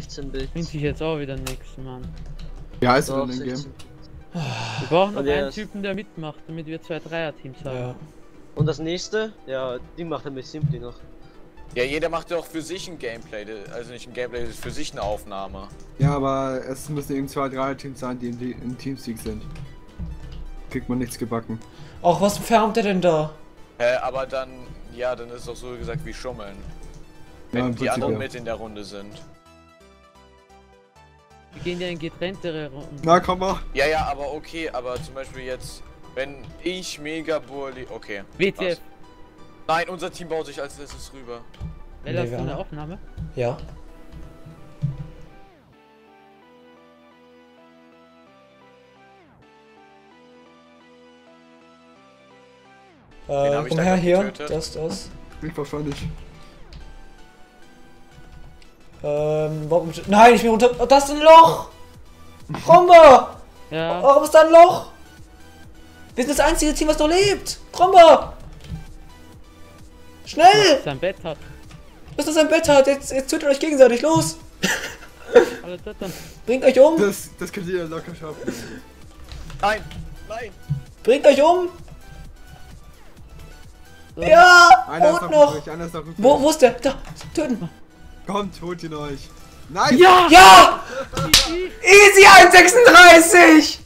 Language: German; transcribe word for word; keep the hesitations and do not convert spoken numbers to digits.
sechzehn Bits. Bringt sich jetzt auch wieder nichts, Mann. Wie heißt du denn im Game? Wir brauchen noch einen Typen, der mitmacht, damit wir zwei Dreier-Teams haben. Ja. Und das nächste? Ja, die macht er mit Simpli noch. Ja, jeder macht ja auch für sich ein Gameplay, also nicht ein Gameplay, das ist für sich eine Aufnahme. Ja, aber es müssen eben zwei Dreier-Teams sein, die in, in Teamsieg sind. Kriegt man nichts gebacken. Ach, was färbt er denn da? Hä, äh, aber dann, ja, dann ist es doch so gesagt wie Schummeln. Wenn ja, die Prinzip, anderen ja. mit in der Runde sind. Wir gehen ja in getrenntere Runden. Na, komm mal. Ja, ja, aber okay, aber zum Beispiel jetzt, wenn ich mega Burli, okay. W T F. Nein, unser Team baut sich als letztes rüber. Wer ist eine Aufnahme? Ja. Äh, komm her hier, das, das. Ich wahrscheinlich. Ähm, warum? Nein, ich bin runter. Oh, das ist ein Loch! Kromba! Ja. Warum ist da ein Loch? Wir sind das einzige Team, was noch lebt! Kromba! Schnell! Dass das ein Bett hat. Dass das ein Bett hat, jetzt, jetzt tötet euch gegenseitig, los! Alle töten. Bringt euch um! Das, das könnt ihr locker schaffen. Nein! Nein! Bringt euch um! So. Ja! Einer und noch! Wo, wo ist der? Da! Töten! Kommt, holt ihn euch! Nein! Ja! Ja! Easy eins sechsunddreißig!